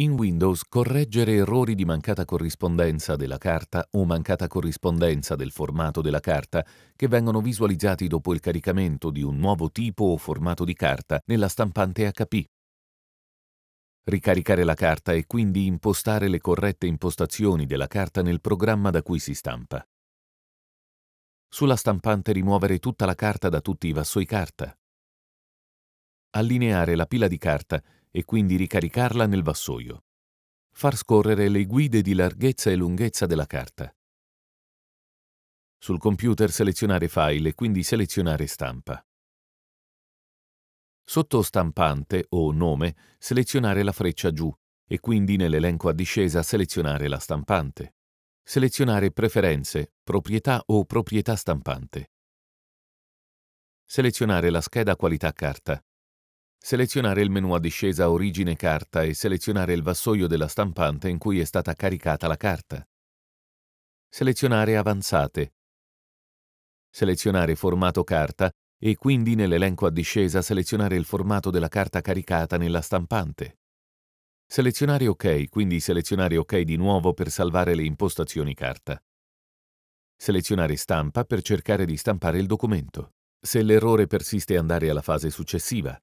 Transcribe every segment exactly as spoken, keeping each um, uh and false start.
In Windows, correggere errori di mancata corrispondenza della carta o mancata corrispondenza del formato della carta che vengono visualizzati dopo il caricamento di un nuovo tipo o formato di carta nella stampante acca pi. Ricaricare la carta e quindi impostare le corrette impostazioni della carta nel programma da cui si stampa. Sulla stampante rimuovere tutta la carta da tutti i vassoi carta. Allineare la pila di carta e quindi ricaricarla nel vassoio. Far scorrere le guide di larghezza e lunghezza della carta. Sul computer selezionare file e quindi selezionare stampa. Sotto stampante o nome selezionare la freccia giù e quindi nell'elenco a discesa selezionare la stampante. Selezionare preferenze, proprietà o proprietà stampante. Selezionare la scheda qualità carta. Selezionare il menu a discesa origine carta e selezionare il vassoio della stampante in cui è stata caricata la carta. Selezionare avanzate. Selezionare formato carta e quindi nell'elenco a discesa selezionare il formato della carta caricata nella stampante. Selezionare ok, quindi selezionare ok di nuovo per salvare le impostazioni carta. Selezionare stampa per cercare di stampare il documento. Se l'errore persiste andare alla fase successiva.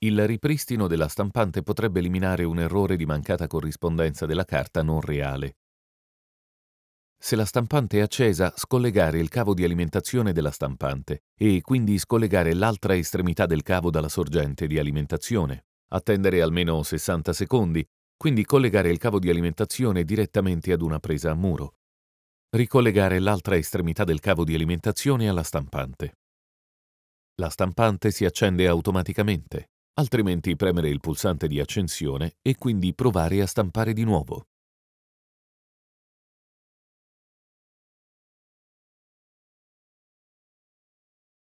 Il ripristino della stampante potrebbe eliminare un errore di mancata corrispondenza della carta non reale. Se la stampante è accesa, scollegare il cavo di alimentazione della stampante e quindi scollegare l'altra estremità del cavo dalla sorgente di alimentazione. Attendere almeno sessanta secondi, quindi collegare il cavo di alimentazione direttamente ad una presa a muro. Ricollegare l'altra estremità del cavo di alimentazione alla stampante. La stampante si accende automaticamente. Altrimenti premere il pulsante di accensione e quindi provare a stampare di nuovo.